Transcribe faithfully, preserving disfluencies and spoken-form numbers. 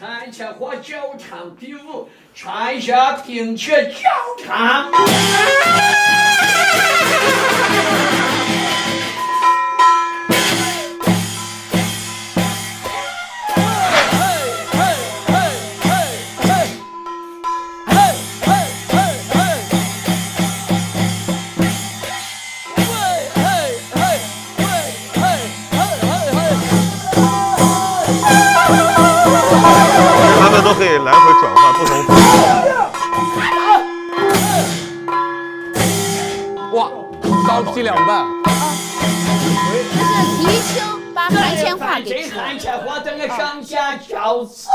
看起火教堂比武，传下听起教堂。来回转换不同步骤。哇，高级两半。这是提青把韩千画给吃。这韩千画整个上下绞死。